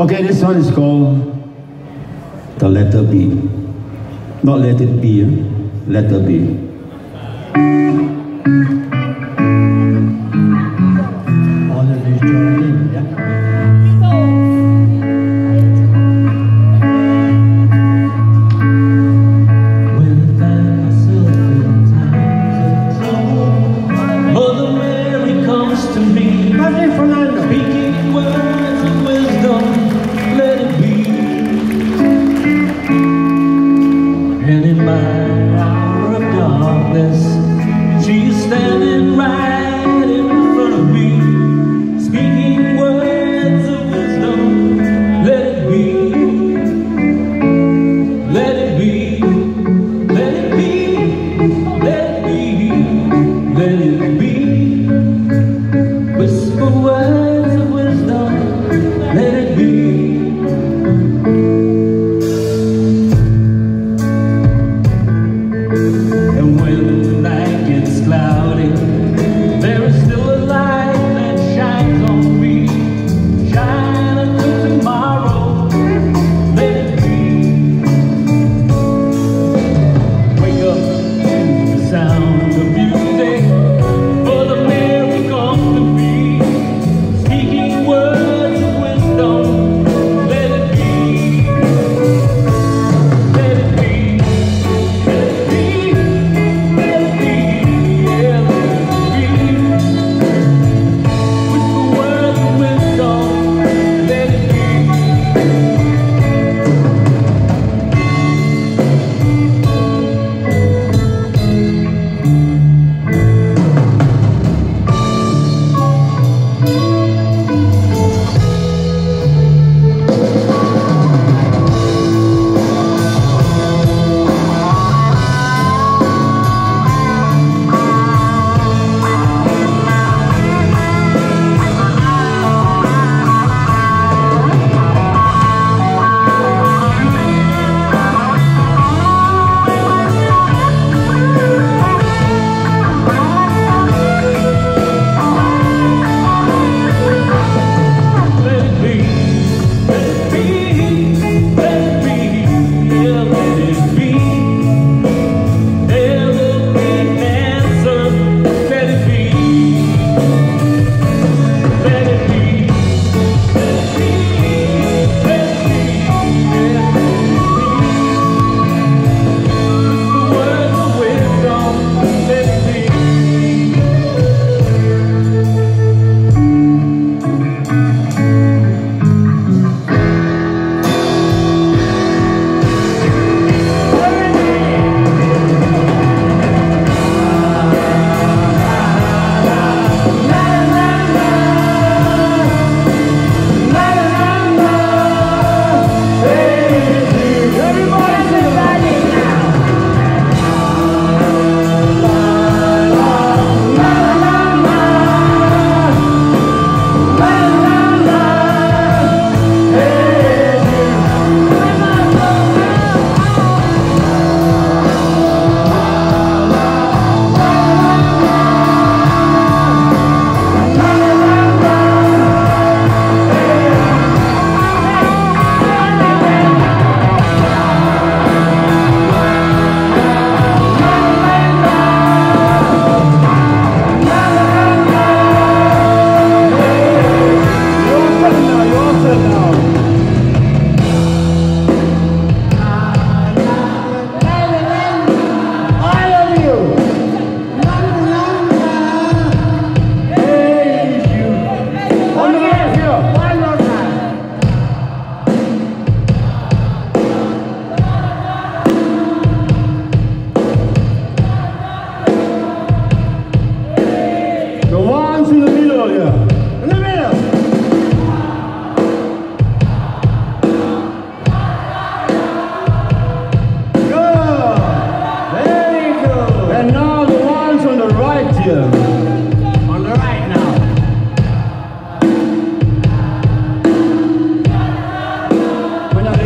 Okay, this one is called the letter B. Not let it be, letter B. And in my hour of darkness, she is standing.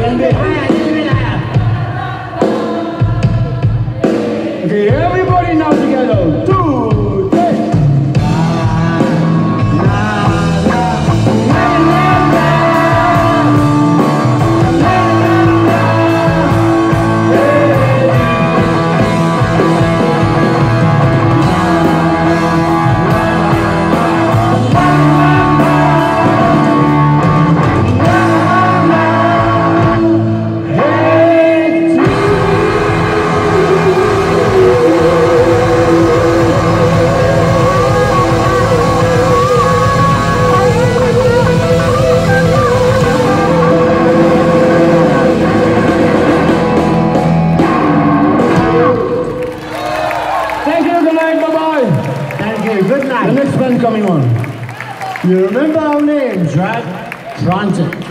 Okay, everybody now together. 2, 3. Good night. The next one coming on. You remember our names, right? Transit.